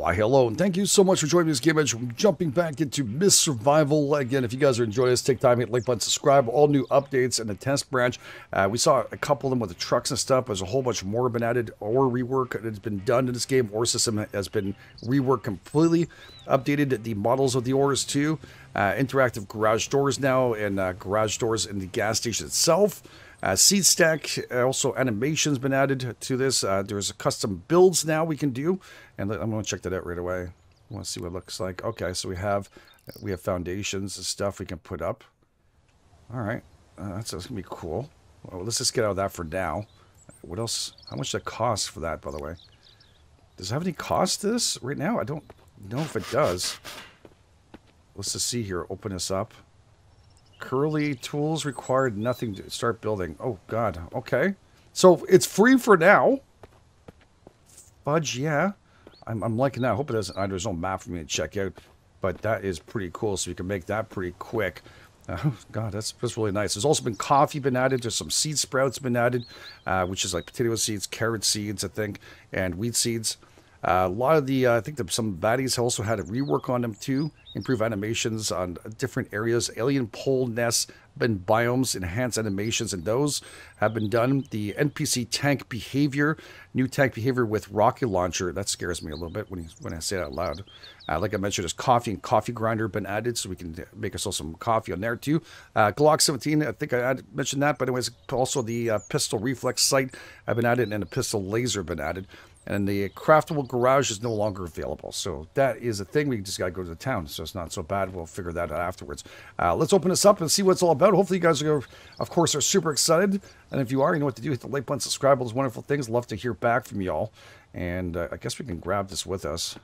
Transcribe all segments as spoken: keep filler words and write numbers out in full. Why, hello, and thank you so much for joining us, GameEdged. We're jumping back into Miss Survival. Again, if you guys are enjoying this, take time, hit like button, subscribe, all new updates in the test branch. Uh, we saw a couple of them with the trucks and stuff. There's a whole bunch more been added or rework that has been done in this game. Ore system has been reworked completely. Updated the models of the ores too. Uh, interactive garage doors now, and uh, garage doors in the gas station itself. Uh, seed stack, also animation's been added to this. Uh, there's custom builds now we can do, and I'm going to check that out right away. I want to see what it looks like. Okay, so we have we have foundations and stuff we can put up. All right, uh, that's, that's gonna be cool. Well, let's just get out of that for now. What else? How much does it cost for that, by the way? Does it have any cost to this right now? I don't know if it does. Let's just see here. Open this up. Curly tools required, nothing to start building. Oh god, okay, so it's free for now. Fudge. Yeah, i'm, I'm liking that. I hope it doesn't, there's no map for me to check out, but that is pretty cool, so we can make that pretty quick. Oh god, that's, that's really nice. There's also been coffee been added. There's some seed sprouts been added, uh which is like potato seeds, carrot seeds, I think, and wheat seeds. Uh, a lot of the, uh, I think the, some baddies also had a rework on them too. Improve animations on different areas. Alien pole nests, been biomes, enhanced animations, and those have been done. The N P C tank behavior, new tank behavior with rocket launcher. That scares me a little bit when, you, when I say that out loud. Uh, like I mentioned, there's coffee and coffee grinder been added, so we can make ourselves some coffee on there too. Uh, Glock seventeen, I think I mentioned that, but anyways, also the uh, pistol reflex sight have been added, and a pistol laser been added. And the craftable garage is no longer available. So that is a thing. We just got to go to the town. So it's not so bad. We'll figure that out afterwards. Uh, let's open this up and see what it's all about. Hopefully you guys are, of course, are super excited. And if you are, you know what to do. Hit the like button, subscribe, all those wonderful things. Love to hear back from y'all. And uh, I guess we can grab this with us.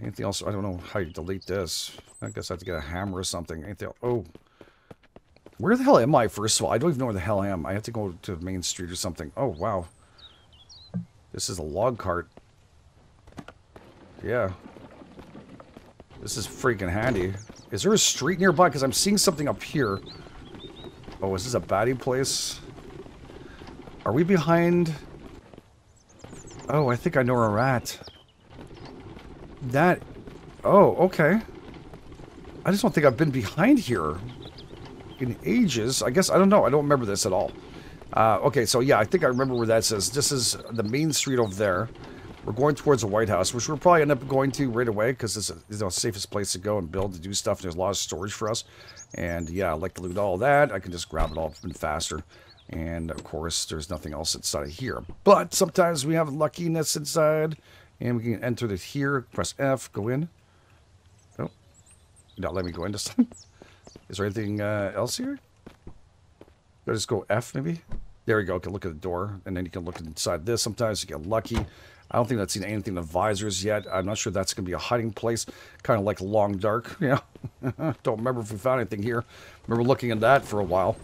Anything else? I don't know how you delete this. I guess I have to get a hammer or something. Anything else? Oh. Where the hell am I, first of all? I don't even know where the hell I am. I have to go to Main Street or something. Oh, wow. This is a log cart. Yeah. This is freaking handy. Is there a street nearby? Because I'm seeing something up here. Oh, is this a baddie place? Are we behind? Oh, I think I know where we're at. That... Oh, okay. I just don't think I've been behind here in ages. I guess, I don't know. I don't remember this at all. Uh, okay, so yeah, I think I remember where that says. This is the main street over there. We're going towards the White House, which we'll probably end up going to right away, because it's, it's the safest place to go and build to do stuff. There's a lot of storage for us. And yeah, I like to loot all that. I can just grab it all and faster. And of course, there's nothing else inside of here. But sometimes we have luckiness inside, and we can enter this here. Press F, go in. Oh, not let me go in this time. Is there anything uh, else here? I'll just go F maybe. There we go. Okay, look at the door, and then you can look inside this. Sometimes you get lucky. I don't think I've seen anything in visors yet. I'm not sure that's going to be a hiding place, kind of like Long Dark. Yeah, don't remember if we found anything here. Remember looking at that for a while.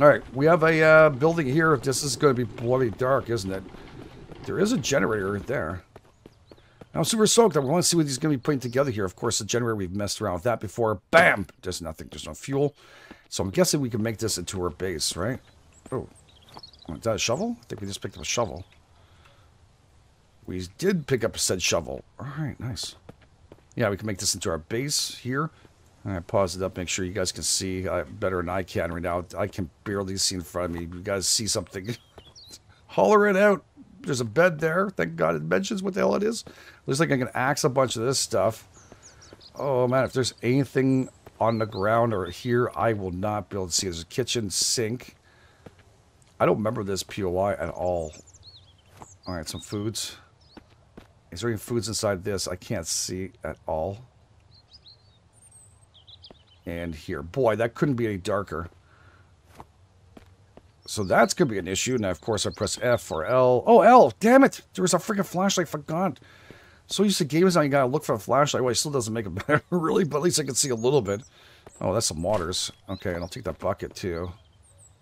All right, we have a uh, building here. This is going to be bloody dark, isn't it? There is a generator right there. I'm super soaked. I want to see what he's going to be putting together here. Of course, the generator, we've messed around with that before. Bam! There's nothing. There's no fuel. So I'm guessing we can make this into our base, right? Oh. Is that a shovel? I think we just picked up a shovel. We did pick up said shovel. All right, nice. Yeah, we can make this into our base here. All right, pause it up. Make sure you guys can see uh, better than I can right now. I can barely see in front of me. You guys see something? Holler it out. There's a bed there. Thank God it mentions what the hell it is. Looks like I can axe a bunch of this stuff. Oh, man. If there's anything on the ground or here, I will not be able to see. There's a kitchen sink. I don't remember this P O I at all. All right, some foods. Is there any foods inside this? I can't see at all. And here. Boy, that couldn't be any darker. So that's going to be an issue. Now, of course, I press F or L. Oh, L. Damn it. There was a freaking flashlight. I forgot. So used to games now, you got to look for a flashlight. Well, it still doesn't make it better, really. But at least I can see a little bit. Oh, that's some waters. Okay, and I'll take that bucket, too.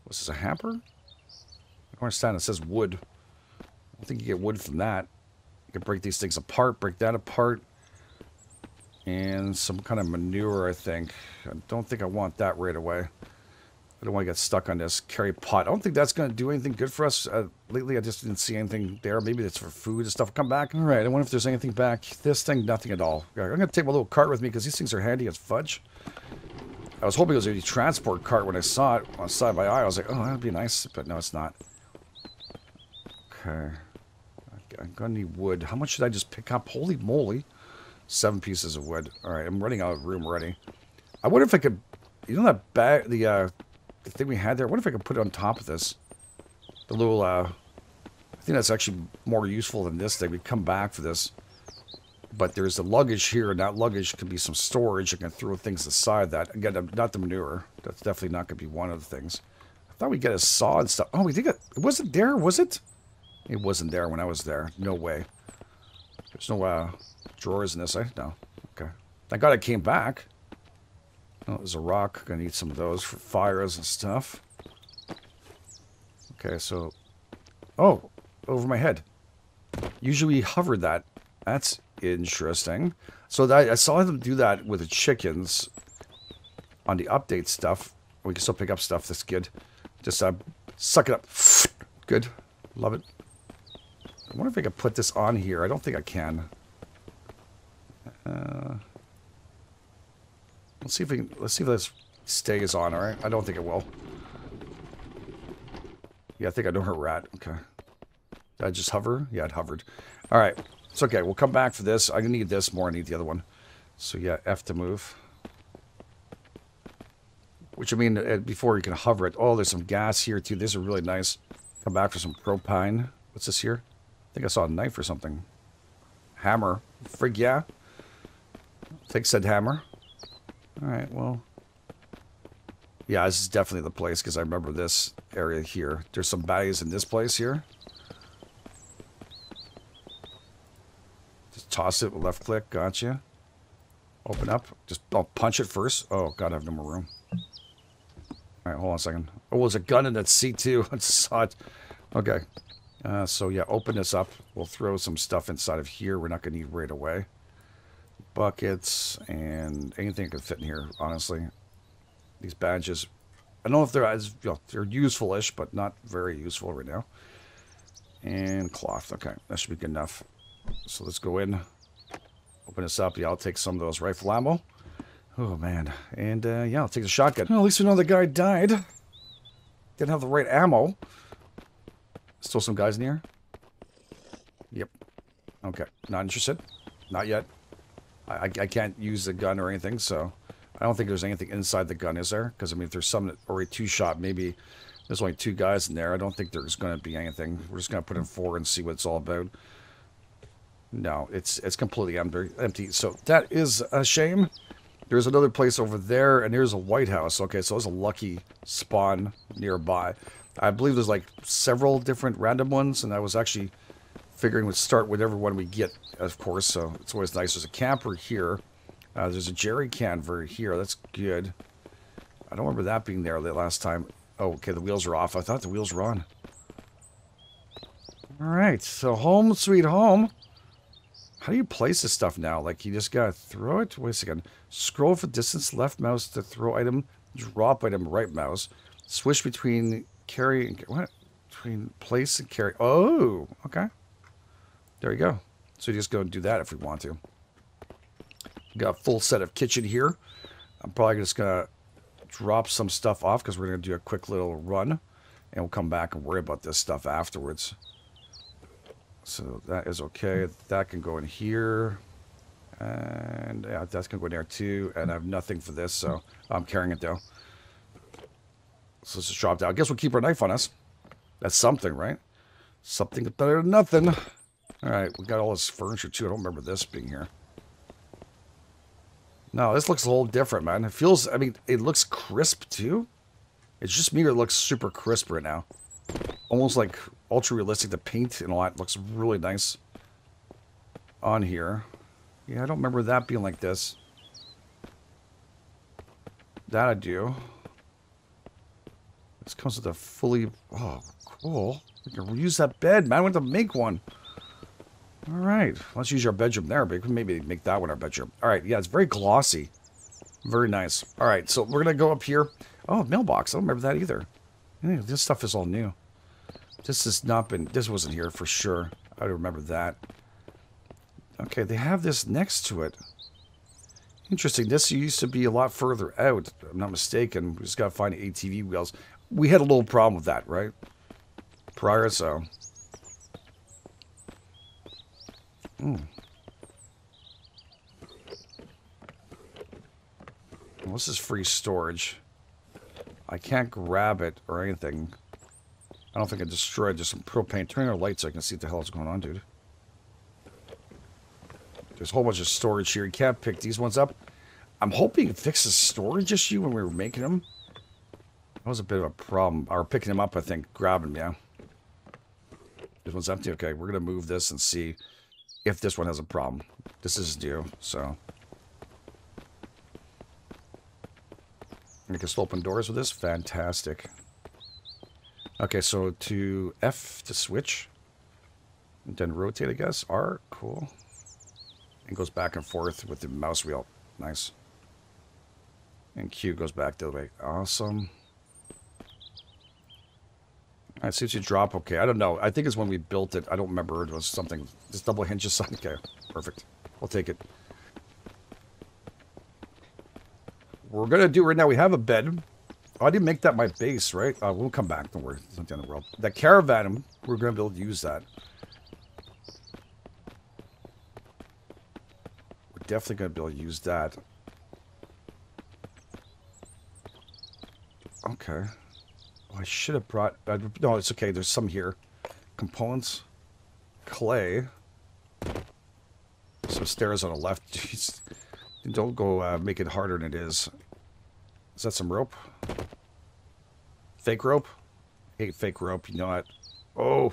Was this a hamper? I don't understand. It says wood. I think you get wood from that. You can break these things apart. Break that apart. And some kind of manure, I think. I don't think I want that right away. I don't want to get stuck on this. Carry pot. I don't think that's going to do anything good for us. Uh, lately, I just didn't see anything there. Maybe it's for food and stuff. Come back. All right. I wonder if there's anything back. This thing, nothing at all. I'm going to take my little cart with me because these things are handy as fudge. I was hoping it was a transport cart when I saw it on the side of my eye. I was like, oh, that'd be nice. But no, it's not. Okay. I'm going to need wood. How much should I just pick up? Holy moly. Seven pieces of wood. All right. I'm running out of room already. I wonder if I could... You know that bag... The... uh The thing we had there, what if I could put it on top of this? The little, uh... I think that's actually more useful than this thing. We'd come back for this. But there's the luggage here, and that luggage could be some storage. I can throw things aside that. Again, not the manure. That's definitely not going to be one of the things. I thought we'd get a saw and stuff. Oh, we did get... It wasn't there, was it? It wasn't there when I was there. No way. There's no, uh, drawers in this, eh? No. Okay. Thank God I came back. Oh, there's a rock. Gonna need some of those for fires and stuff. Okay, so... Oh! Over my head. Usually we hovered that. That's interesting. So that, I saw them do that with the chickens on the update stuff. We can still pick up stuff. That's good. Just uh, suck it up. Good. Love it. I wonder if I could put this on here. I don't think I can. Uh... Let's see if we can, let's see if this stays on, alright? I don't think it will. Yeah, I think I know her rat. Okay. Did I just hover? Yeah, it hovered. Alright. It's okay. We'll come back for this. I need this more. I need the other one. So yeah, F to move. Which I mean, before you can hover it. Oh, there's some gas here too. These are really nice. Come back for some propine. What's this here? I think I saw a knife or something. Hammer. Frig yeah. I think said hammer. Alright, well... Yeah, this is definitely the place, because I remember this area here. There's some baddies in this place here. Just toss it with left click, gotcha. Open up. Just, I'll punch it first. Oh, God, I have no more room. Alright, hold on a second. Oh, there's a gun in that seat, too. I saw it. Okay. Uh, so, yeah, open this up. We'll throw some stuff inside of here. We're not going to need right away. Buckets and anything could fit in here, honestly. These badges, I don't know if they're as you know, they're useful-ish, but not very useful right now. And cloth, okay, that should be good enough. So let's go in, open this up. Yeah, I'll take some of those rifle ammo. Oh man, and uh, yeah, I'll take the shotgun. Well, at least we know the guy died. Didn't have the right ammo. Still some guys in here. Yep. Okay, not interested. Not yet. I, I can't use the gun or anything, so I don't think there's anything inside the gun, is there? Because, I mean, if there's some already two-shot, maybe there's only two guys in there. I don't think there's going to be anything. We're just going to put in four and see what it's all about. No, it's it's completely empty. So that is a shame. There's another place over there, and there's a White House. Okay, so there's a lucky spawn nearby. I believe there's, like, several different random ones, and I was actually... figuring we'd start whatever one we get, of course, so it's always nice. There's a camper here. Uh, there's a jerry can right here. That's good. I don't remember that being there the last time. Oh, okay, the wheels are off. I thought the wheels were on. Alright, so home sweet home. How do you place this stuff now? Like, you just gotta throw it? Wait a second. Scroll for distance, left mouse to throw item, drop item, right mouse. Switch between carry and... What? Between place and carry. Oh, okay. There you go. So you just go and do that if we want to. Got a full set of kitchen here. I'm probably just going to drop some stuff off because we're going to do a quick little run. And we'll come back and worry about this stuff afterwards. So that is okay. That can go in here. And yeah, that's going to go in there too. And I have nothing for this, so I'm carrying it though. So let's just drop down. I guess we'll keep our knife on us. That's something, right? Something better than nothing. Alright, we got all this furniture too. I don't remember this being here. No, this looks a little different, man. It feels, I mean, it looks crisp too. It's just me, it looks super crisp right now. Almost like ultra realistic. The paint and all that looks really nice on here. Yeah, I don't remember that being like this. That I do. This comes with a fully, oh, cool. We can reuse that bed, man. I want to make one. All right, let's use our bedroom there, but maybe make that one our bedroom. All right, yeah, it's very glossy. Very nice. All right, so we're going to go up here. Oh, mailbox. I don't remember that either. Yeah, this stuff is all new. This has not been... This wasn't here for sure. I don't remember that. Okay, they have this next to it. Interesting. This used to be a lot further out. If I'm not mistaken. We just got to find A T V wheels. We had a little problem with that, right? Prior, so. Hmm. Well, this is free storage. I can't grab it or anything. I don't think I destroyed just some propane. Turn on the lights so I can see what the hell is going on, dude. There's a whole bunch of storage here. You can't pick these ones up. I'm hoping it fixes the storage issue when we were making them. That was a bit of a problem. Or picking them up, I think. Grabbing them, yeah. This one's empty. Okay, we're going to move this and see if this one has a problem. This is new, so... I can still open doors with this. Fantastic. Okay, so to F to switch. And then rotate, I guess. R, cool. And goes back and forth with the mouse wheel. Nice. And Q goes back the other way. Awesome. All right, see what you drop. Okay, I don't know. I think it's when we built it. I don't remember. It was something. This double hinge is on. Okay, perfect. We'll take it. We're gonna do right now. We have a bed. Oh, I didn't make that my base, right? Uh, we'll come back. Don't worry. It's not the end of the world. That caravan, we're gonna be able to use that. We're definitely gonna be able to use that. Okay. Oh, I should have brought. Uh, no, it's okay. There's some here. Components, clay. So stairs on the left. Jeez. Don't go uh, make it harder than it is. Is that some rope? Fake rope? Hate fake rope, you know what? Oh!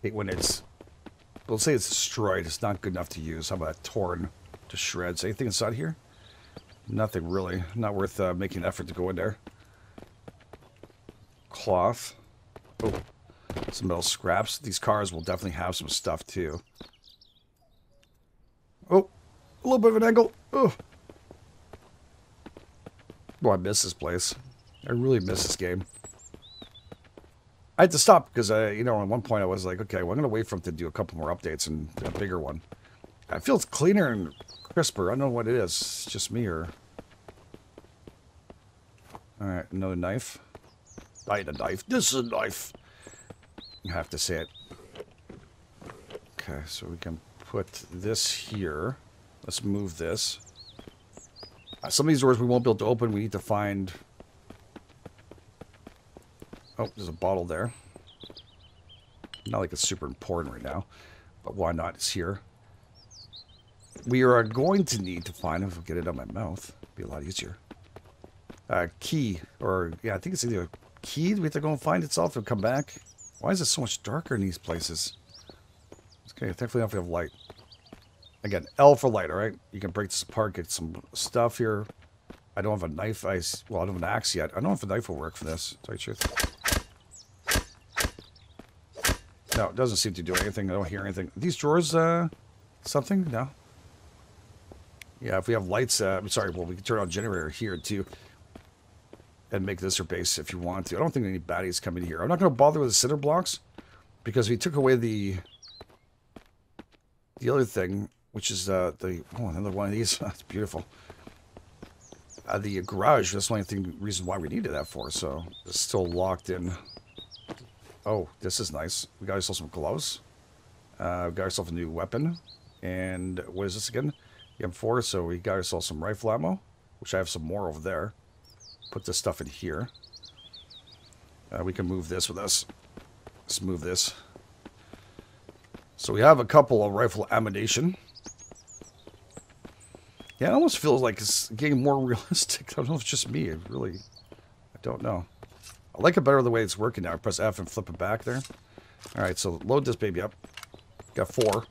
Hate when it's... Let's say it's destroyed. It's not good enough to use. How about torn to shreds? Anything inside here? Nothing really. Not worth uh, making an effort to go in there. Cloth. Oh. Some metal scraps. These cars will definitely have some stuff too. Oh! A little bit of an angle. Oh. Boy, I miss this place. I really miss this game. I had to stop because, I, you know, at one point I was like, okay, well, I'm going to wait for him to do a couple more updates and a bigger one. It feels cleaner and crisper. I don't know what it is. It's just me or... Alright, another knife. I had a knife. This is a knife. You have to say it. Okay, so we can put this here. Let's move this. Uh, some of these doors we won't be able to open. We need to find... Oh, there's a bottle there. Not like it's super important right now. But why not? It's here. We are going to need to find... If I get it out of my mouth, it'd be a lot easier. Uh, key. Or, yeah, I think it's either a key. We have to go and find itself and come back. Why is it so much darker in these places? Okay, thankfully enough we have light. Again, L for light, all right? You can break this apart, get some stuff here. I don't have a knife. I, well, I don't have an axe yet. I don't know if a knife will work for this. Tell you the truth. No, it doesn't seem to do anything. I don't hear anything. Are these drawers, uh, something? No? Yeah, if we have lights, uh, I'm sorry, well, we can turn on generator here, too. And make this your base if you want to. I don't think any baddies come in here. I'm not going to bother with the cinder blocks. Because we took away the... The other thing... Which is uh, the... Oh, another one of these. That's beautiful. Uh, the garage. That's the only thing, reason why we needed that for. So, it's still locked in. Oh, this is nice. We got ourselves some gloves. Uh, we got ourselves a new weapon. And what is this again? The M four. So, we got ourselves some rifle ammo. Which I have some more over there. Put this stuff in here. Uh, we can move this with us. Let's move this. So, we have a couple of rifle ammunition. Yeah, it almost feels like it's getting more realistic. I don't know if it's just me. It really, I don't know. I like it better the way it's working now. I press F and flip it back there. All right, so load this baby up. Got four.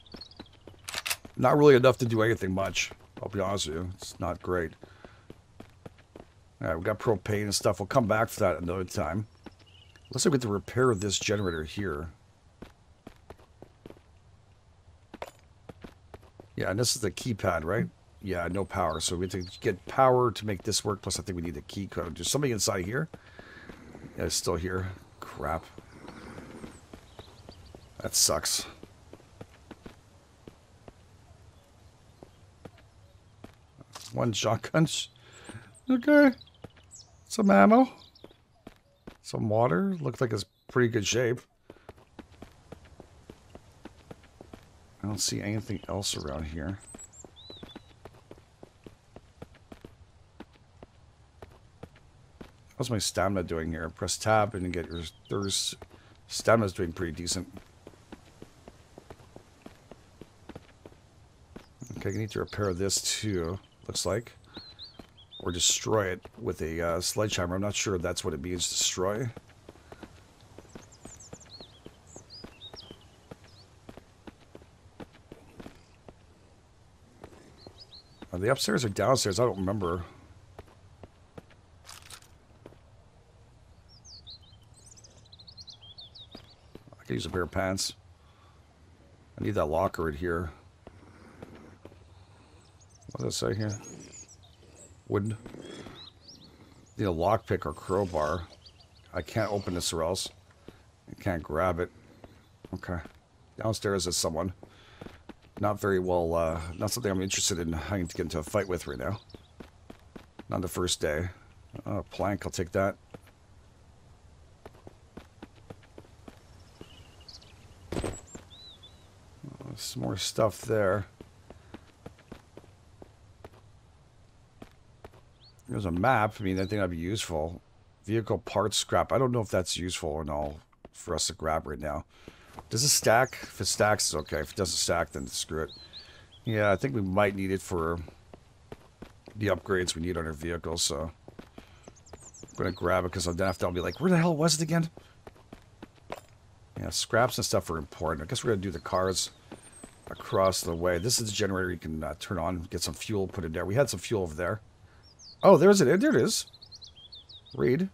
Not really enough to do anything much. I'll be honest with you. It's not great. All right, we got propane and stuff. We'll come back for that another time. Let's look at the repair of this generator here. Yeah, and this is the keypad, right? Yeah, no power. So we have to get power to make this work. Plus, I think we need a key code. There's somebody inside here. Yeah, it's still here. Crap. That sucks. One shotgun. Okay. Some ammo. Some water. Looks like it's pretty good shape. I don't see anything else around here. How's my stamina doing here? Press tab and get your thirst. Stamina's doing pretty decent. Okay, I need to repair this too, looks like. Or destroy it with a uh, sledgehammer. I'm not sure if that's what it means, destroy. Are they upstairs or downstairs? I don't remember. I could use a pair of pants. I need that locker in here. What does it say here? Wooden. Need a lockpick or crowbar. I can't open this or else. I can't grab it. Okay. Downstairs is someone. Not very well, uh, not something I'm interested in having to get into a fight with right now. Not the first day. Oh, plank, I'll take that. Oh, some more stuff there. There's a map. I mean, I think that'd be useful. Vehicle parts scrap. I don't know if that's useful or not for us to grab right now. Does it stack? If it stacks, it's okay. If it doesn't stack, then screw it. Yeah, I think we might need it for the upgrades we need on our vehicle, so I'm going to grab it because then I'll be like, where the hell was it again? Yeah, scraps and stuff are important. I guess we're going to do the cars across the way. This is the generator you can uh, turn on, get some fuel, put it there. We had some fuel over there. Oh, there's it. There it is. Read.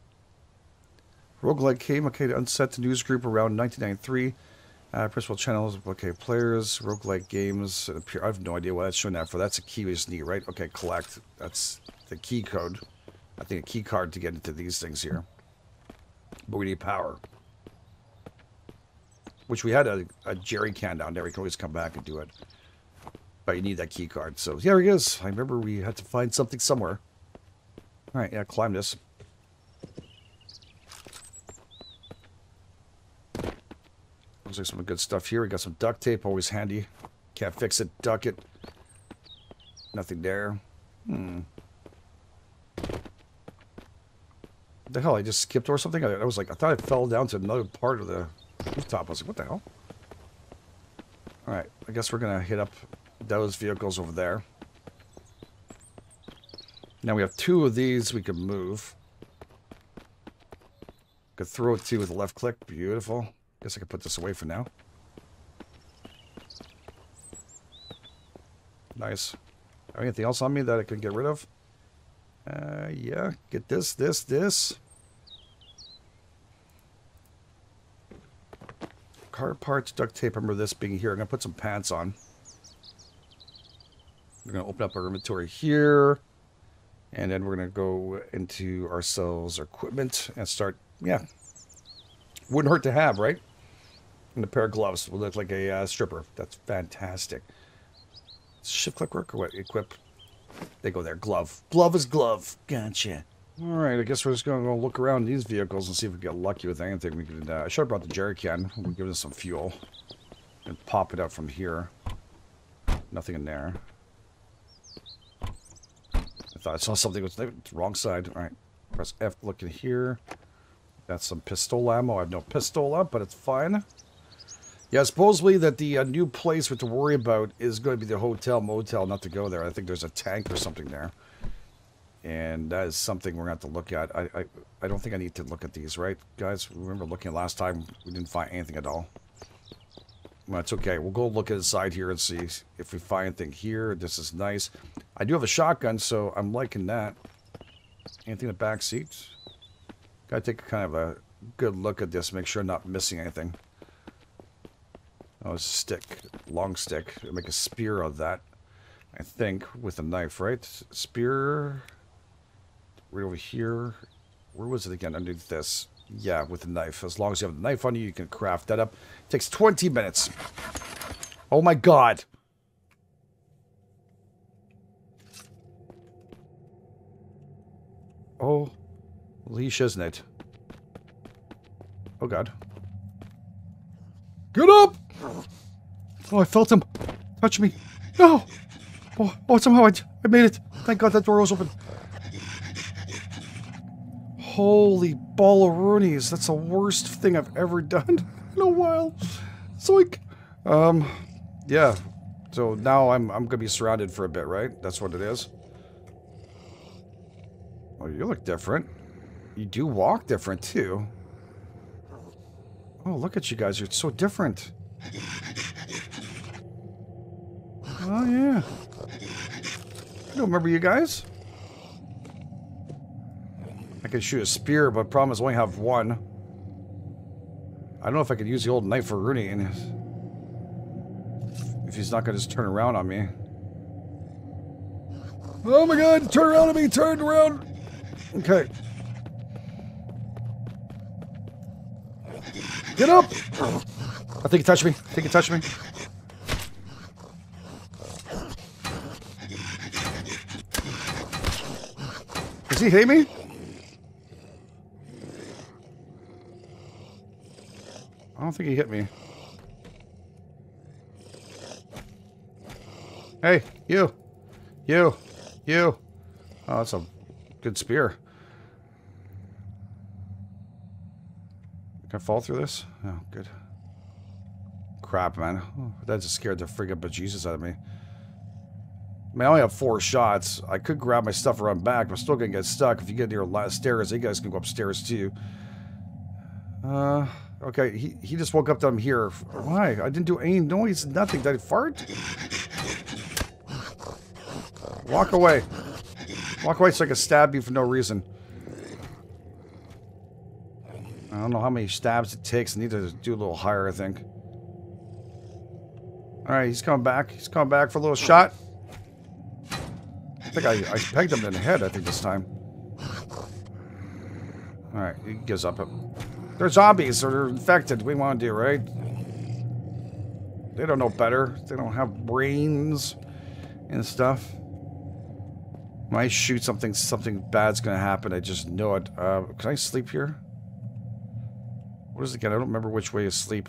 Roguelike came, okay, to unset the news group around nineteen ninety-three. Uh, principal channels, okay, players, roguelike games appear. I have no idea what that's showing that for. That's a key we just need, right? Okay, collect. That's the key code. I think a key card to get into these things here. But we need power. Which we had a, a jerry can down there. We can always come back and do it. But you need that key card. So here it is. I remember we had to find something somewhere. All right, yeah, climb this. Looks like some good stuff here. We got some duct tape, always handy. Can't fix it, duck it. Nothing there. Hmm. The hell, I just skipped or something? I, I was like, I thought I fell down to another part of the rooftop. I was like, what the hell? Alright, I guess we're gonna hit up those vehicles over there. Now we have two of these we can move. Could throw it to with a left click. Beautiful. Guess I can put this away for now. Nice. Anything else on me that I can get rid of? Uh, yeah. Get this, this, this. Car parts, duct tape. I remember this being here. I'm going to put some pants on. We're going to open up our inventory here. And then we're going to go into ourselves, our equipment, and start. Yeah. Wouldn't hurt to have, right? And a pair of gloves will look like a uh, stripper. That's fantastic. Shift click work or what? Equip. They go there. Glove. Glove is glove. Gotcha. Alright, I guess we're just going to go look around these vehicles and see if we get lucky with anything. We could, uh, I should have brought the jerry can. We'll give it some fuel. And pop it up from here. Nothing in there. I thought I saw something was the wrong side. Alright. Press F. Look in here. That's some pistol ammo. I have no pistol up, but it's fine. Yeah, supposedly that the uh, new place we have to worry about is going to be the hotel motel, not to go there. I think there's a tank or something there. And that is something we're going to have to look at. I, I, I don't think I need to look at these, right, guys? Remember looking last time, we didn't find anything at all. Well, it's okay. We'll go look inside here and see if we find anything here. This is nice. I do have a shotgun, so I'm liking that. Anything in the back seat? I take kind of a good look at this, make sure I'm not missing anything. Oh, it's a stick. Long stick. I'll make a spear of that. I think, with a knife, right? Spear. Right over here. Where was it again? Underneath this. Yeah, with a knife. As long as you have the knife on you, you can craft that up. It takes twenty minutes. Oh my god. Oh, leash, isn't it? Oh god. Get up! Oh, I felt him. Touch me. No! Oh, oh somehow I, I made it. Thank god that door was open. Holy balleroonies. That's the worst thing I've ever done in a while. So like, um, yeah. So now I'm, I'm gonna be surrounded for a bit, right? That's what it is. Oh, you look different. You do walk different, too. Oh, look at you guys. You're so different. Oh, yeah. I don't remember you guys. I can shoot a spear, but problem is I only have one. I don't know if I can use the old knife for Rooney if he's not going to just turn around on me. Oh my god, turn around on me, turn around! Okay. Get up! I think he touched me. I think he touched me. Does he hate me? I don't think he hit me. Hey, you. You. You. Oh, that's a good spear. Can I fall through this? Oh, good. Crap, man. Oh, that just scared the friggin' bejesus out of me. I mean, I only have four shots. I could grab my stuff and run back, but I'm still gonna get stuck. If you get near the stairs, you guys can go upstairs too. Uh, okay, he, he just woke up that I'm here. Why? I didn't do any noise, nothing. Did I fart? Walk away. Walk away so I can stab you for no reason. I don't know how many stabs it takes. I need to do a little higher, I think. Alright, he's coming back. He's coming back for a little shot. I think I, I pegged him in the head, I think, this time. Alright, he gives up. They're zombies, or they're infected. We want to do, right? They don't know better. They don't have brains and stuff. When I shoot something, something bad's going to happen. I just know it. Uh, can I sleep here? What is it again? I don't remember which way to sleep,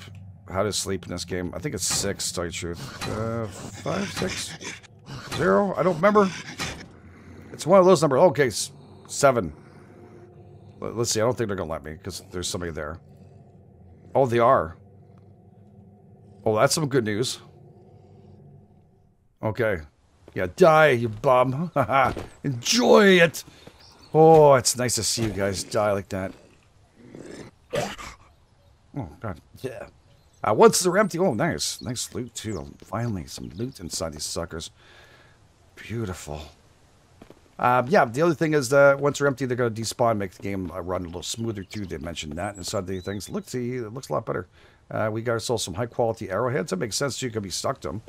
how to sleep in this game. I think it's six, to tell you the truth. Uh, five, six, zero? I don't remember. It's one of those numbers. Okay, seven. Let's see. I don't think they're going to let me because there's somebody there. Oh, they are. Oh, that's some good news. Okay. Yeah, die, you bum. Enjoy it. Oh, it's nice to see you guys die like that. Oh, god. Yeah. Uh, once they're empty. Oh, nice. Nice loot, too. Finally, some loot inside these suckers. Beautiful. Um, yeah, the other thing is that once they're empty, they're going to despawn, make the game run a little smoother, too. They mentioned that inside the things. Look, see, it looks a lot better. Uh, we got ourselves some high-quality arrowheads. That makes sense, too. You could be stuck to them.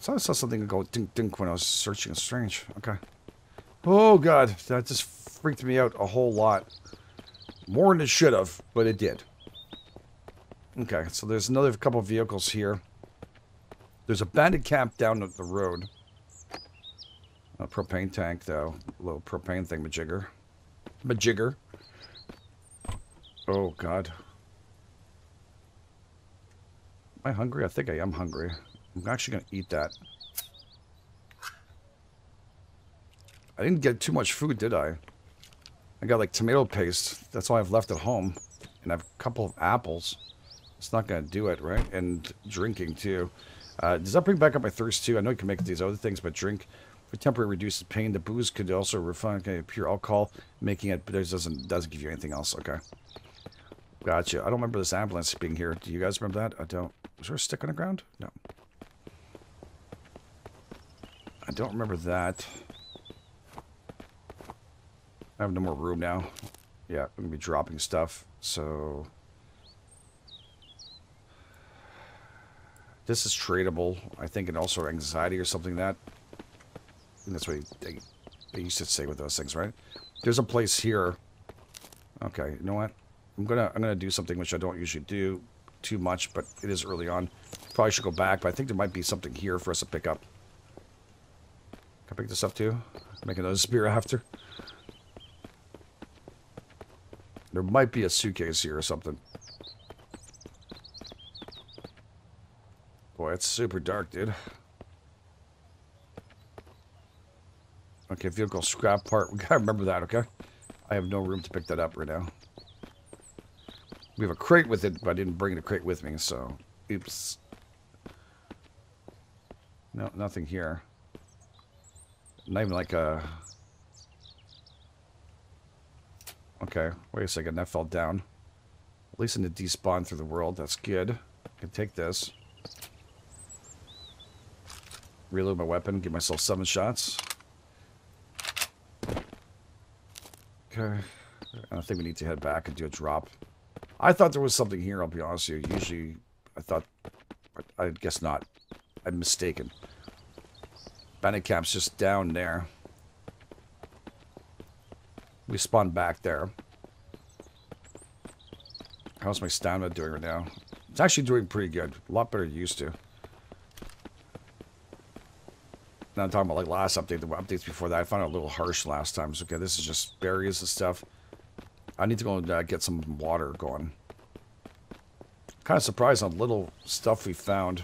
So I saw something go dink-dink when I was searching. It's strange. Okay. Oh, god. That just freaked me out a whole lot. More than it should have, but it did. Okay, so there's another couple vehicles here. There's a bandit camp down the road. A propane tank, though. A little propane thing, majigger. Majigger. Oh, god. Am I hungry? I think I am hungry. I'm actually going to eat that. I didn't get too much food, did I? I got like tomato paste. That's all I've left at home. And I have a couple of apples. It's not going to do it, right? And drinking, too. Uh, does that bring back up my thirst, too? I know you can make these other things, but drink. For temporary reduces pain, the booze could also refine okay, pure alcohol, making it... But it doesn't, doesn't give you anything else. Okay. Gotcha. I don't remember this ambulance being here. Do you guys remember that? I don't. Was there a stick on the ground? No. I don't remember that. I have no more room now. Yeah, I'm gonna be dropping stuff. So This is treatable, I think, and also anxiety or something like that. I think that's what they, they used to say with those things, right? There's a place here. Okay, you know what? I'm gonna I'm gonna do something which I don't usually do too much, but it is early on. Probably should go back, but I think there might be something here for us to pick up. Can I pick this up too? Make another spear after. There might be a suitcase here or something. Boy, it's super dark, dude. Okay, vehicle scrap part. We gotta remember that, okay? I have no room to pick that up right now. We have a crate with it, but I didn't bring the crate with me, so... Oops. No, nothing here. Not even like a... Okay, wait a second, that fell down. At least in the despawn through the world, that's good. I can take this. Reload my weapon, give myself seven shots. Okay, I think we need to head back and do a drop. I thought there was something here, I'll be honest with you. Usually, I thought, but I guess not. I'm mistaken. Bandit camp's just down there. We spawned back there. How's my stamina doing right now? It's actually doing pretty good. A lot better than used to. Now I'm talking about like last update, the updates before that. I found it a little harsh last time. So, okay, this is just berries and stuff. I need to go and uh, get some water going. Kind of surprised on little stuff we found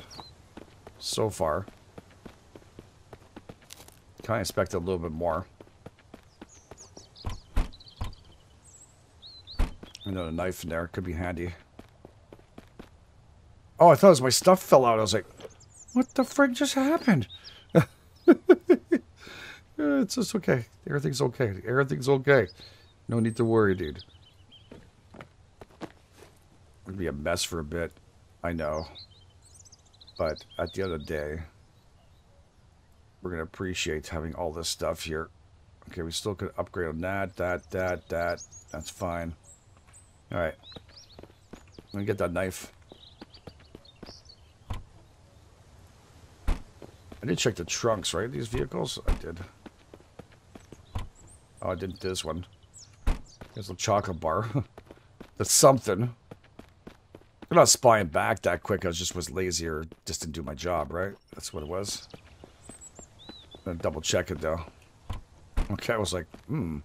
so far. Kind of expected a little bit more. Another knife in there. Could be handy. Oh, I thought it was my stuff fell out. I was like, what the frick just happened? It's just okay. Everything's okay. Everything's okay. No need to worry, dude. It'll be a mess for a bit. I know. But at the end of the day, we're going to appreciate having all this stuff here. Okay, we still could upgrade on that, that, that, that. That's fine. All right, let me get that knife. I did check the trunks, right? These vehicles, I did. Oh, I didn't this one. There's a chocolate bar. That's something. I'm not spying back that quick. I just was lazy or just didn't do my job, right? That's what it was. I'm gonna double check it though. Okay, I was like, hmm.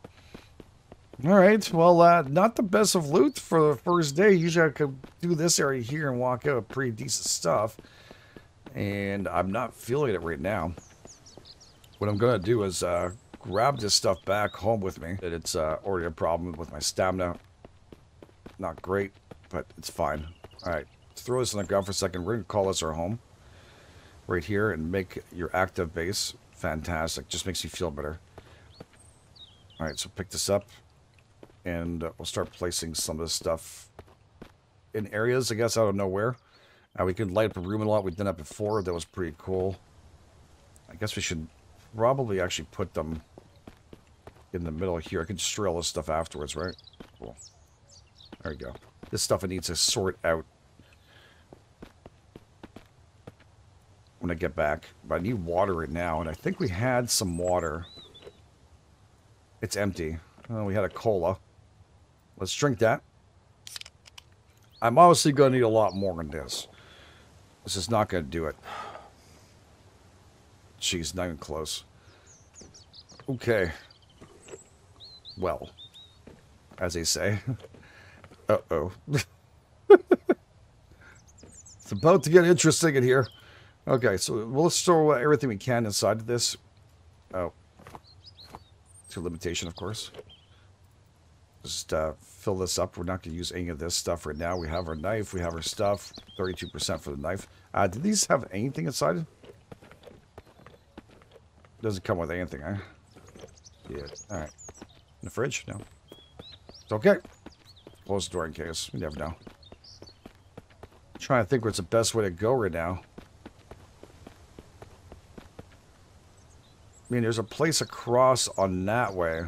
Alright, well, uh, not the best of loot for the first day. Usually I could do this area here and walk out with pretty decent stuff. And I'm not feeling it right now. What I'm going to do is uh, grab this stuff back home with me. It's uh, already a problem with my stamina. Not great, but it's fine. Alright, let's throw this on the ground for a second. We're going to call this our home. Right here, and make your active base. Fantastic. Just makes you feel better. Alright, so pick this up. And uh, we'll start placing some of this stuff in areas, I guess, out of nowhere. Uh, we could light up a room a lot. We've done that before. That was pretty cool. I guess we should probably actually put them in the middle here. I can just drill this stuff afterwards, right? Cool. There we go. This stuff I need to sort out when I get back. But I need water right now, and I think we had some water. It's empty. Oh, we had a cola. Let's drink that. I'm obviously going to need a lot more than this. This is not going to do it. Jeez, not even close. Okay. Well, as they say. Uh-oh. It's about to get interesting in here. Okay, so we'll store everything we can inside of this. Oh. To limitation, of course. Just uh, fill this up. We're not going to use any of this stuff right now. We have our knife. We have our stuff. thirty-two percent for the knife. Uh, do these have anything inside? Doesn't come with anything, eh? Yeah. All right. In the fridge? No. It's okay. Close the door in case. You never know. I'm trying to think what's the best way to go right now. I mean, there's a place across on that way.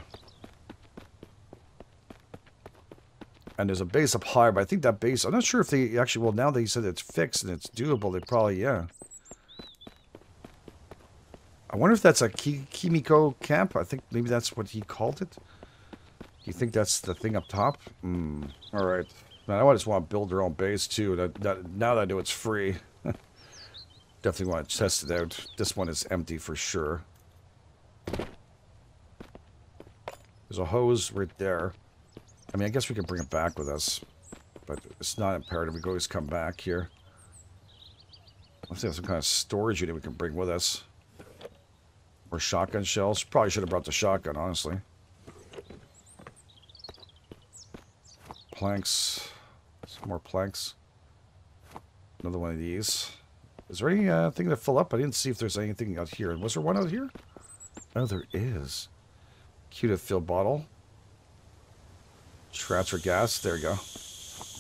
And there's a base up higher, but I think that base... I'm not sure if they actually... Well, now that you said it's fixed and it's doable, they probably... Yeah. I wonder if that's a Ki Kimiko camp. I think maybe that's what he called it. You think that's the thing up top? Mm. All right. Now, I just want to build their own base, too. That, that, now that I know it's free. Definitely want to test it out. This one is empty for sure. There's a hose right there. I mean, I guess we can bring it back with us, but it's not imperative. We can always come back here. Let's see if some kind of storage unit we can bring with us. Or shotgun shells. Probably should have brought the shotgun, honestly. Planks. Some more planks. Another one of these. Is there anything uh, to fill up? I didn't see if there's anything out here. Was there one out here? Oh, there is. Cute to fill bottle. Transfer gas. There you go.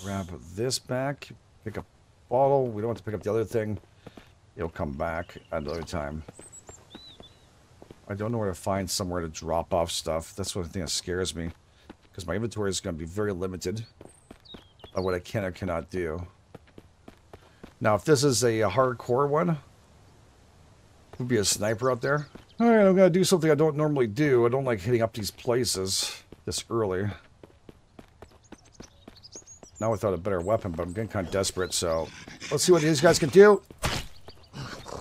Grab this back. Pick up bottle. We don't have to pick up the other thing. It'll come back another time. I don't know where to find somewhere to drop off stuff. That's one thing that scares me. Because my inventory is going to be very limited on what I can or cannot do. Now, if this is a hardcore one, it would be a sniper out there. All right, I'm going to do something I don't normally do. I don't like hitting up these places this early. Now without a better weapon, but I'm getting kind of desperate, so let's see what these guys can do.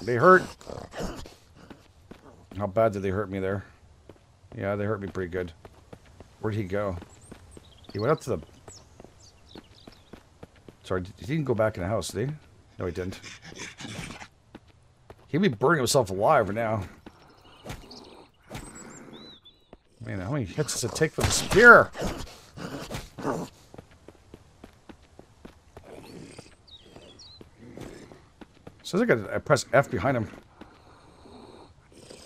They hurt. How bad did they hurt me there? Yeah, they hurt me pretty good. Where'd he go? He went up to the... Sorry, he didn't go back in the house, did he? No, he didn't. He'd be burning himself alive right now. Man, how many hits does it take for the spear? Sounds like I, I press F behind him. Does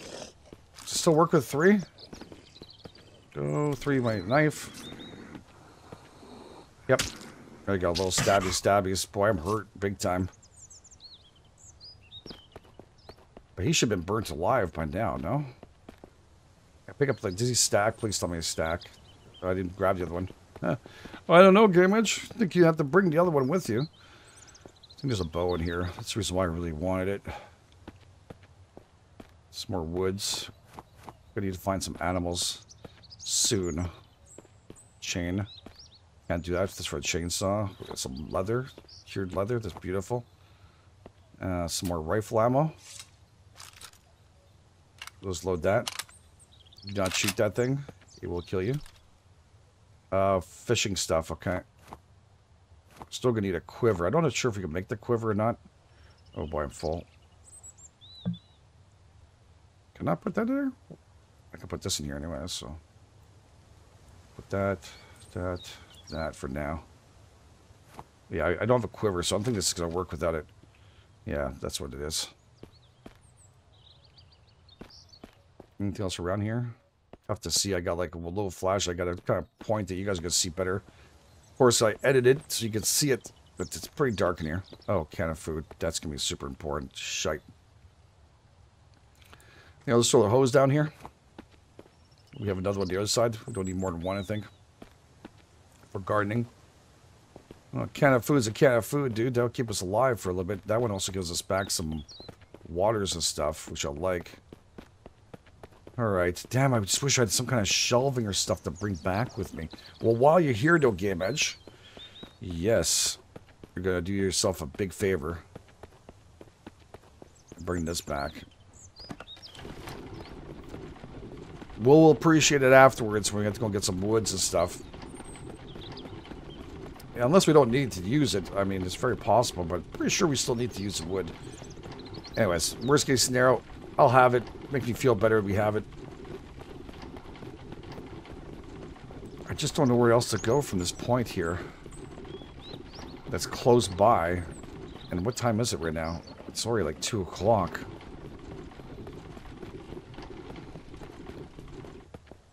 it still work with three? Go three, my knife. Yep. There you go, little stabby stabbies. Boy, I'm hurt big time. But he should have been burnt alive by now, no? I pick up the dizzy stack. Please tell me a stack. Oh, I didn't grab the other one. Huh. Well, I don't know, GameEdged. I think you have to bring the other one with you. I think there's a bow in here. That's the reason why I really wanted it. Some more woods. I need to find some animals soon. Chain. Can't do that. That's for a chainsaw. Some leather. Cured leather. That's beautiful. Uh, some more rifle ammo. Let's load that. Do not shoot that thing. It will kill you. Uh, fishing stuff. Okay. Still gonna need a quiver. I'm not sure if we can make the quiver or not. Oh boy, I'm full. Can I put that in there? I can put this in here anyway, so. Put that, that, that for now. Yeah, I, I don't have a quiver, so I don't think this is gonna work without it. Yeah, that's what it is. Anything else around here? Tough to see. I got like a little flash. I got a kind of point that you guys can see better. Of course, I edited so you can see it, but it's pretty dark in here. Oh, can of food. That's going to be super important. Shite. You know, let's throw the hose down here. We have another one on the other side. We don't need more than one, I think. For gardening. Well, a can of food is a can of food, dude. That'll keep us alive for a little bit. That one also gives us back some waters and stuff, which I like. Alright, damn, I just wish I had some kind of shelving or stuff to bring back with me. Well, while you're here, though, GameEdged, yes, you're going to do yourself a big favor. Bring this back. We'll appreciate it afterwards when we have to go get some woods and stuff. Yeah, unless we don't need to use it. I mean, it's very possible, but pretty sure we still need to use the wood. Anyways, worst case scenario, I'll have it. Make me feel better if we have it. I just don't know where else to go from this point here. That's close by. And what time is it right now? It's already like two o'clock.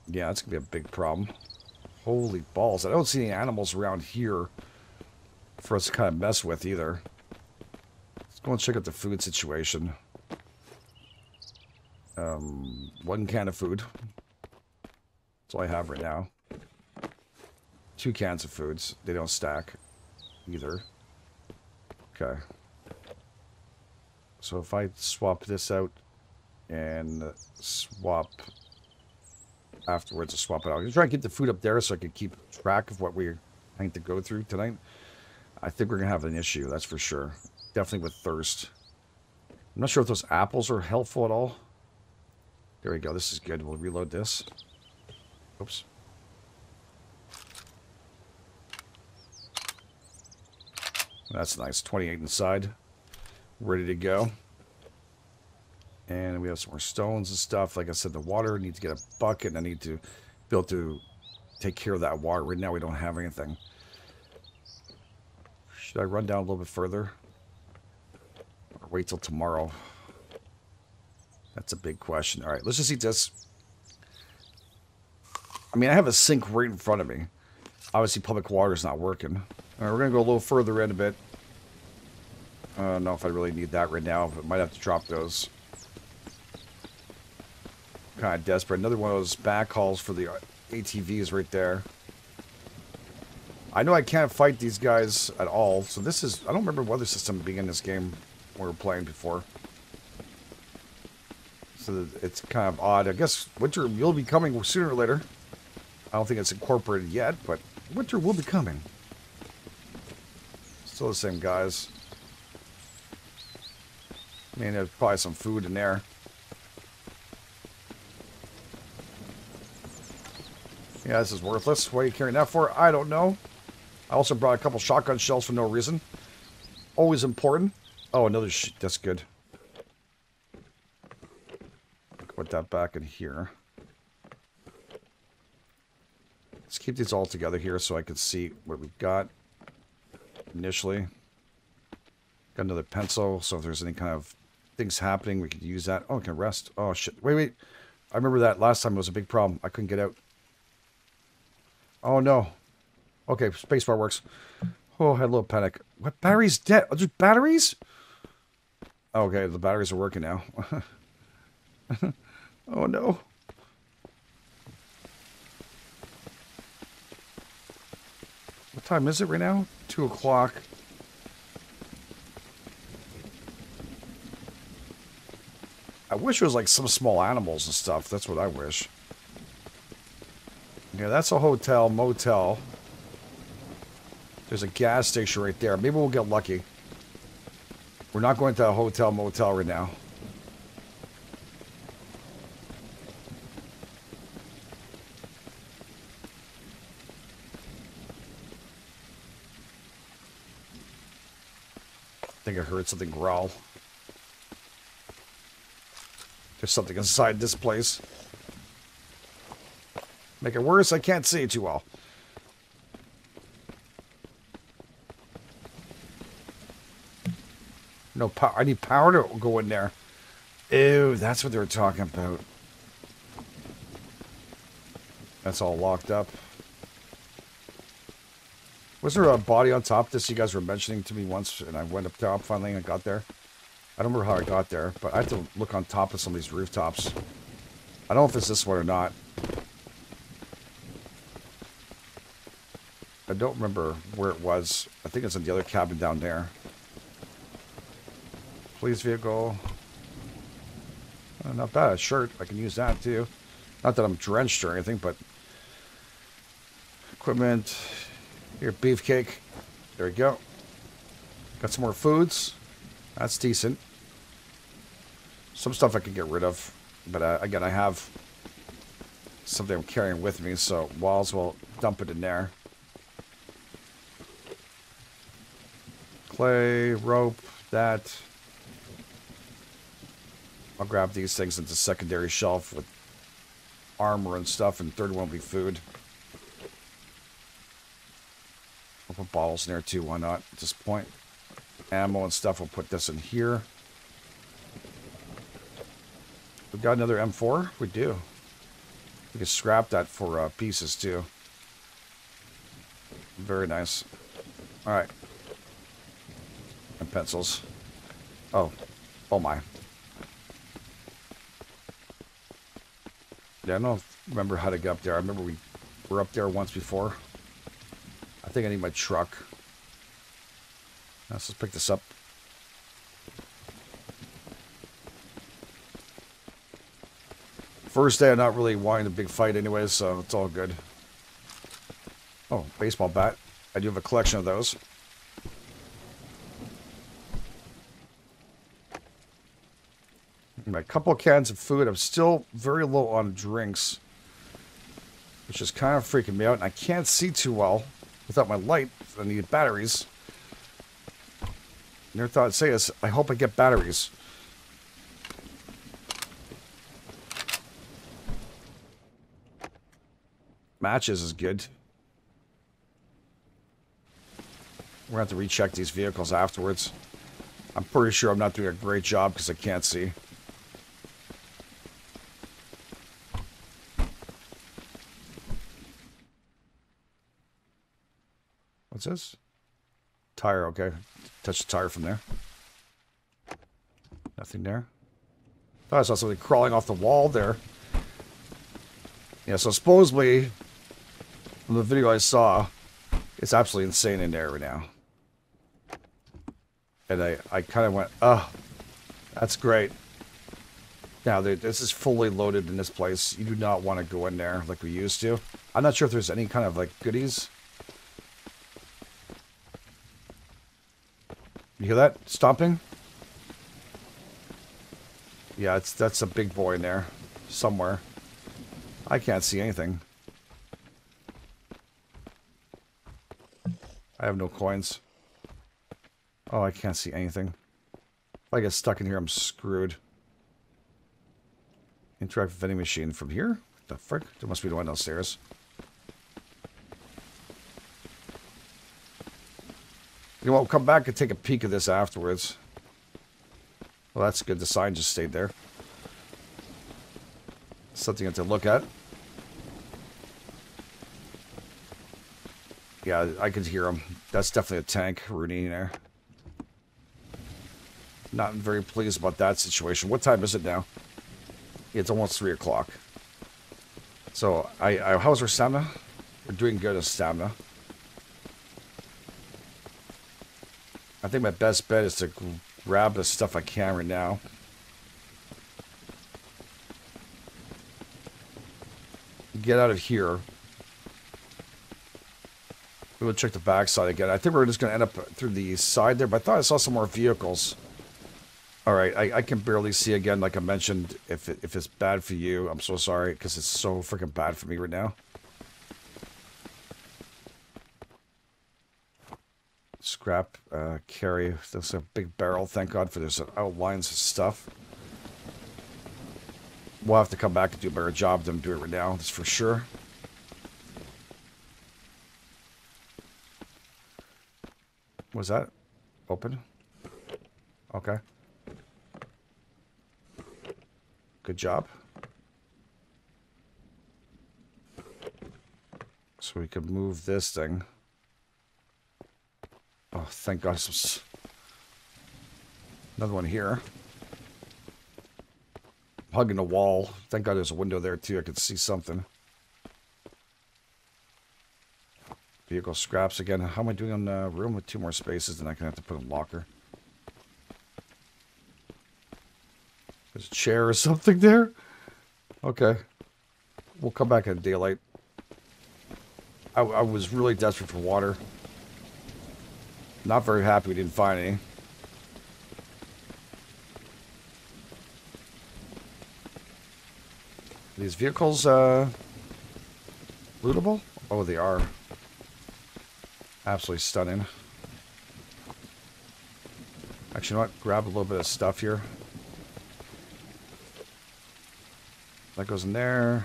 Yeah, that's going to be a big problem. Holy balls. I don't see any animals around here for us to kind of mess with either. Let's go and check out the food situation. Um, one can of food. That's all I have right now. Two cans of foods. They don't stack either. Okay. So if I swap this out and swap afterwards, I swap it out. I'm trying to get the food up there so I can keep track of what we're going to go through tonight. I think we're going to have an issue, that's for sure. Definitely with thirst. I'm not sure if those apples are helpful at all. There we go. This is good. We'll reload this. Oops. That's nice. twenty-eight inside. Ready to go. And we have some more stones and stuff. Like I said, the water. I need to get a bucket. And I need to be able to take care of that water. Right now, we don't have anything. Should I run down a little bit further? Or wait till tomorrow? That's a big question. All right, let's just eat this. I mean, I have a sink right in front of me. Obviously, public water is not working. All right, we're going to go a little further in a bit. I don't know if I really need that right now, but might have to drop those. Kind of desperate. Another one of those backhauls for the A T Vs right there. I know I can't fight these guys at all, so this is... I don't remember weather system being in this game when we were playing before. So it's kind of odd. I guess winter will be coming sooner or later. I don't think it's incorporated yet, but winter will be coming. Still the same guys. I mean, there's probably some food in there. Yeah, this is worthless. What are you carrying that for? I don't know. I also brought a couple shotgun shells for no reason. Always important. Oh, another sh- that's good. Put that back in here. Let's keep these all together here so I can see what we've got initially. Got another pencil, so if there's any kind of things happening, we could use that. Oh, I can rest. Oh, shit. Wait, wait. I remember that last time it was a big problem. I couldn't get out. Oh, no. Okay, spacebar works. Oh, I had a little panic. What? Battery's dead. Oh, just batteries? Okay, the batteries are working now. Oh, no. What time is it right now? Two o'clock. I wish it was like some small animals and stuff. That's what I wish. Yeah, that's a hotel, motel. There's a gas station right there. Maybe we'll get lucky. We're not going to a hotel, motel right now. I think I heard something growl. There's something inside this place. Make it worse, I can't see it too well. No power. I need power to go in there. Ew, that's what they were talking about. That's all locked up. Was there a body on top of this you guys were mentioning to me once, and I went up top finally and I got there? I don't remember how I got there, but I have to look on top of some of these rooftops. I don't know if it's this one or not. I don't remember where it was. I think it's in the other cabin down there. Police vehicle. Oh, not bad. A shirt. I can use that too. Not that I'm drenched or anything, but... Equipment... Here, beefcake. There we go. Got some more foods. That's decent. Some stuff I can get rid of. But uh, again, I have something I'm carrying with me, so walls will dump it in there. Clay, rope, that. I'll grab these things into secondary shelf with armor and stuff, and third one will be food. Put bottles in there too, why not? At this point, ammo and stuff, we'll put this in here. We've got another M four? We do. We can scrap that for uh, pieces too. Very nice. Alright. And pencils. Oh. Oh my. Yeah, I don't remember how to get up there. I remember we were up there once before. I think I need my truck. Let's just pick this up. First day, I'm not really wanting a big fight anyway, so it's all good. Oh, baseball bat. I do have a collection of those. A couple of cans of food. I'm still very low on drinks, which is kind of freaking me out. And I can't see too well without my light. I need batteries. Never thought I'd say this. I hope I get batteries. Matches is good. We're going to have to recheck these vehicles afterwards. I'm pretty sure I'm not doing a great job because I can't see. What's this? Tire, okay. Touch the tire from there. Nothing there. Thought I saw something crawling off the wall there. Yeah, so supposedly, from the video I saw, it's absolutely insane in there right now. And I, I kind of went, oh, that's great. Now, this is fully loaded in this place. You do not want to go in there like we used to. I'm not sure if there's any kind of, like, goodies. You hear that stomping? Yeah, it's that's a big boy in there somewhere. I can't see anything. I have no coins. Oh, I can't see anything. If I get stuck in here, I'm screwed. Interact with vending machine from here? What the frick? There must be the one downstairs. You know what, we'll come back and take a peek at this afterwards. Well, that's good. The sign just stayed there. Something to look at. Yeah, I could hear him. That's definitely a tank rooney there. Not very pleased about that situation. What time is it now? It's almost three o'clock. So, I, I how's our stamina? We're doing good at stamina. I think my best bet is to grab the stuff I can right now. Get out of here. We will check the backside again. I think we're just going to end up through the side there, but I thought I saw some more vehicles. All right, I, I can barely see again, like I mentioned. If, it, if it's bad for you, I'm so sorry, because it's so freaking bad for me right now. Scrap, uh, carry. That's a big barrel. Thank God for this outlines of stuff. We'll have to come back and do a better job than do it right now. That's for sure. What's that? Open. Okay. Good job. So we could move this thing. Oh, thank God. Another one here. I'm hugging the wall. Thank God there's a window there, too. I could see something. Vehicle scraps again. How am I doing on the room with two more spaces? Then I can have to put in a locker. There's a chair or something there. Okay. We'll come back in daylight. I, I was really desperate for water. Not very happy we didn't find any. Are these vehicles uh, lootable? Oh, they are. Absolutely stunning. Actually, you know what? Grab a little bit of stuff here. That goes in there.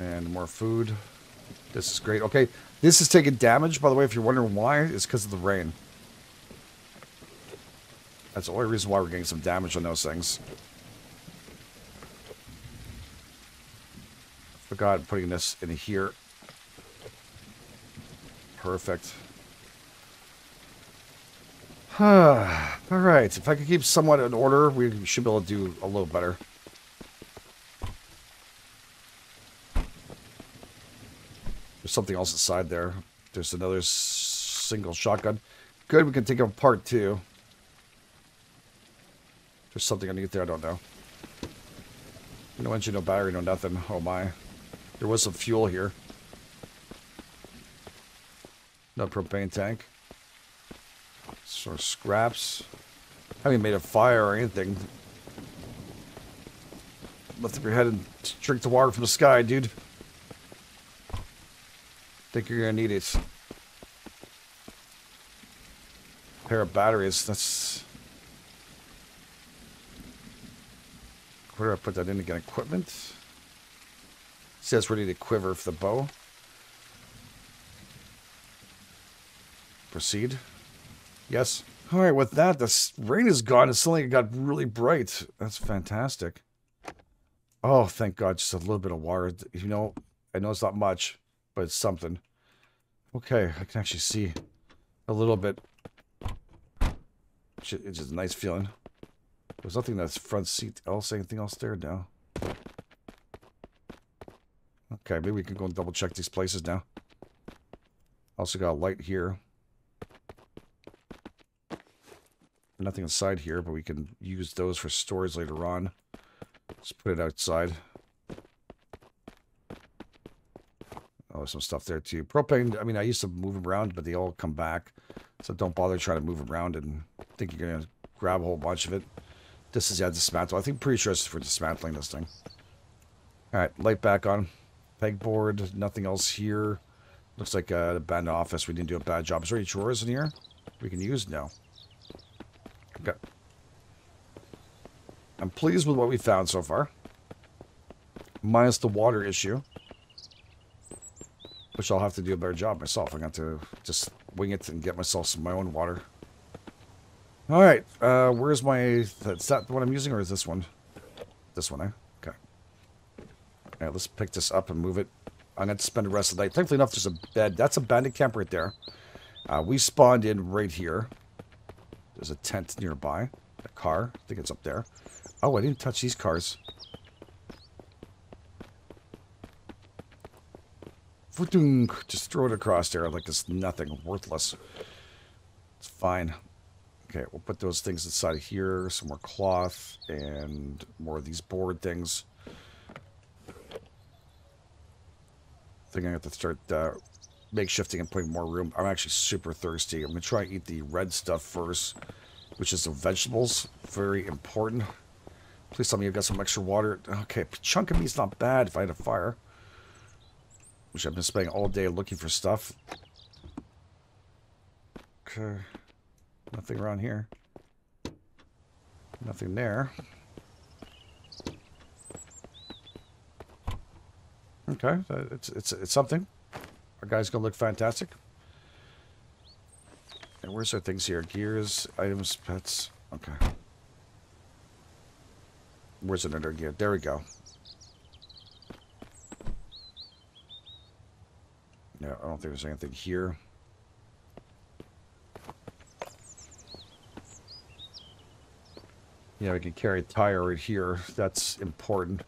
And more food. This is great. Okay, this is taking damage, by the way, if you're wondering why. It's because of the rain. That's the only reason why we're getting some damage on those things. I forgot putting this in here. Perfect. Alright, if I could keep somewhat in order, we should be able to do a little better. something else inside there. There's another single shotgun. Good, we can take up part two. There's something underneath there, I don't know. No engine, no battery, no nothing. Oh my. There was some fuel here. No propane tank. Sort of scraps. Haven't made a fire or anything. Lift up your head and drink the water from the sky, dude. Think you're gonna need it. A pair of batteries, that's... Where do I put that in again? Equipment? It says ready to quiver for the bow. Proceed. Yes. Alright, with that, the rain is gone and suddenly it got really bright. That's fantastic. Oh, thank God, just a little bit of water. You know, I know it's not much, but it's something. Okay, I can actually see a little bit. It's just a nice feeling. There's nothing that's front seat else, anything else there? No. Okay, maybe we can go and double check these places now. Also got a light here. Nothing inside here, but we can use those for storage later on. Let's put it outside. Oh, some stuff there too. Propane, I mean, I used to move them around, but they all come back. So don't bother trying to move them around and think you're going to grab a whole bunch of it. This is, yeah, dismantle. I think pretty sure it's for dismantling this thing. Alright, light back on. Pegboard, nothing else here. Looks like an abandoned office. We didn't do a bad job. Is there any drawers in here we can use? No. Okay. I'm pleased with what we found so far. Minus the water issue. Which I'll have to do a better job myself. I'm going to have to just wing it and get myself some of my own water. Alright, uh, where's my... Is that what I'm using, or is this one? This one, eh? Okay. Alright, let's pick this up and move it. I'm going to spend the rest of the night. Thankfully enough, there's a bed. That's a bandit camp right there. Uh, we spawned in right here. There's a tent nearby. A car. I think it's up there. Oh, I didn't touch these cars. Just throw it across there like it's nothing. Worthless. It's fine. Okay, we'll put those things inside of here. Some more cloth and more of these board things. I think I have to start uh, makeshifting and putting more room. I'm actually super thirsty. I'm going to try to eat the red stuff first, which is the vegetables. Very important. Please tell me I've got some extra water. Okay, a chunk of meat's not bad if I had a fire. Which I've been spending all day looking for stuff. Okay. Nothing around here. Nothing there. Okay, it's, it's, it's something. Our guy's going to look fantastic. And where's our things here? Gears, items, pets. Okay. Where's another gear? There we go. No, I don't think there's anything here. Yeah, we can carry a tire right here. That's important.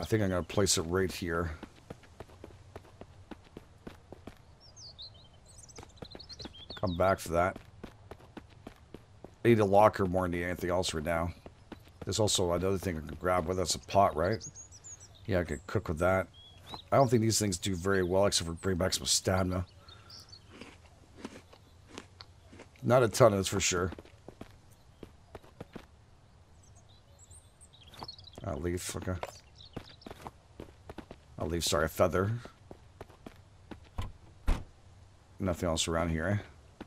I think I'm going to place it right here. Come back for that. I need a locker more than anything else right now. There's also another thing I can grab with. That's a pot, right? Yeah, I could cook with that. I don't think these things do very well except for bring back some stamina. Not a ton, that's for sure. A leaf, okay. A leaf, sorry, a feather. Nothing else around here, eh?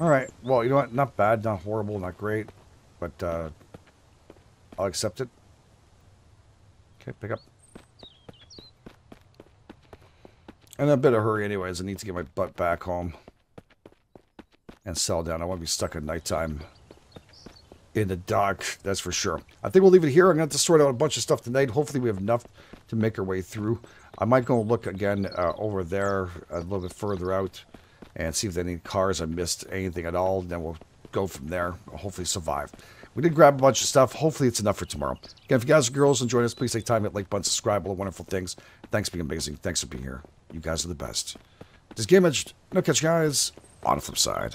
Alright, well, you know what? Not bad, not horrible, not great. But, uh, I'll accept it. Okay, pick up. I'm in a bit of a hurry anyways. I need to get my butt back home. And settle down. I won't be stuck at nighttime. In the dark, that's for sure. I think we'll leave it here. I'm going to have to sort out a bunch of stuff tonight. Hopefully we have enough to make our way through. I might go look again uh, over there a little bit further out and see if there are any cars I missed, anything at all. Then we'll go from there. I'll hopefully survive. We did grab a bunch of stuff. Hopefully it's enough for tomorrow. Again, if you guys or girls enjoyed us, please take time, hit like button, subscribe, all the wonderful things. Thanks for being amazing. Thanks for being here. You guys are the best. This is GameEdged. I'll catch you guys on the flip side.